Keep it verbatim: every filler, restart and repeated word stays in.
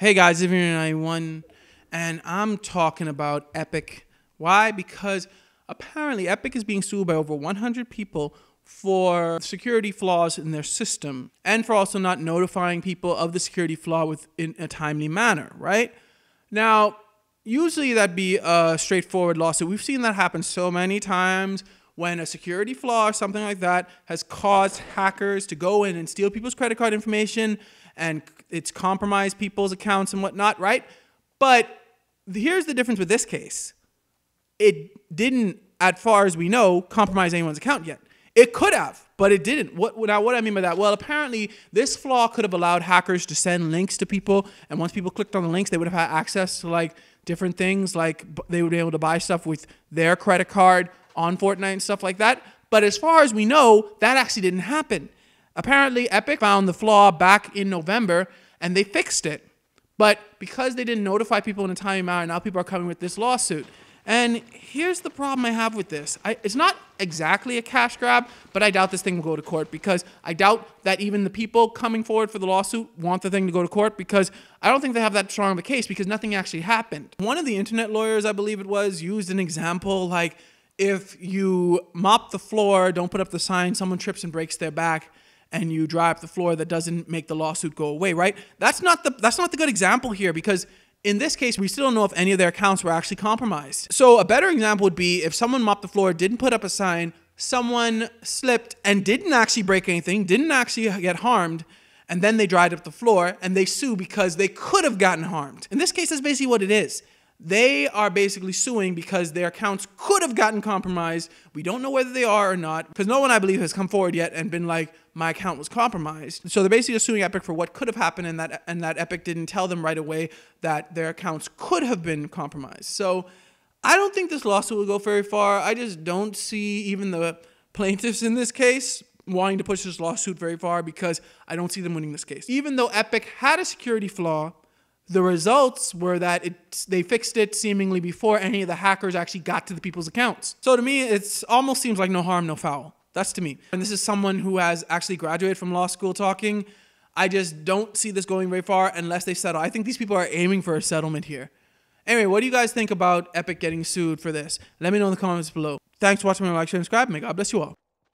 Hey guys, it's Vitor ninety-one, and I'm talking about Epic. Why? Because apparently Epic is being sued by over one hundred people for security flaws in their system and for also not notifying people of the security flaw within a timely manner, right? Now, usually that'd be a straightforward lawsuit. We've seen that happen so many times when a security flaw or something like that has caused hackers to go in and steal people's credit card information, and it's compromised people's accounts and whatnot, right? But here's the difference with this case. It didn't, as far as we know, compromise anyone's account yet. It could have, but it didn't. What, now, what do I mean by that? Well, apparently, this flaw could have allowed hackers to send links to people, and once people clicked on the links, they would have had access to like different things, like they would be able to buy stuff with their credit card on Fortnite and stuff like that. But as far as we know, that actually didn't happen. Apparently, Epic found the flaw back in November, and they fixed it. But because they didn't notify people in a timely manner, now people are coming with this lawsuit. And here's the problem I have with this. I, it's not exactly a cash grab, but I doubt this thing will go to court, because I doubt that even the people coming forward for the lawsuit want the thing to go to court, because I don't think they have that strong of a case, because nothing actually happened. One of the internet lawyers, I believe it was, used an example like, if you mop the floor, don't put up the sign, someone trips and breaks their back, and you dry up the floor, that doesn't make the lawsuit go away, right? That's not the that's not the good example here, because in this case, we still don't know if any of their accounts were actually compromised. So a better example would be if someone mopped the floor, didn't put up a sign, someone slipped and didn't actually break anything, didn't actually get harmed, and then they dried up the floor, and they sue because they could have gotten harmed. In this case, that's basically what it is. They are basically suing because their accounts could have gotten compromised. We don't know whether they are or not, because no one, I believe, has come forward yet and been like, my account was compromised. So they're basically suing Epic for what could have happened, and that, and that Epic didn't tell them right away that their accounts could have been compromised. So I don't think this lawsuit will go very far. I just don't see even the plaintiffs in this case wanting to push this lawsuit very far, because I don't see them winning this case. Even though Epic had a security flaw, the results were that it, they fixed it seemingly before any of the hackers actually got to the people's accounts. So to me, it almost seems like no harm, no foul. That's to me. And this is someone who has actually graduated from law school talking. I just don't see this going very far unless they settle. I think these people are aiming for a settlement here. Anyway, what do you guys think about Epic getting sued for this? Let me know in the comments below. Thanks for watching. Like, share, and subscribe. May God bless you all.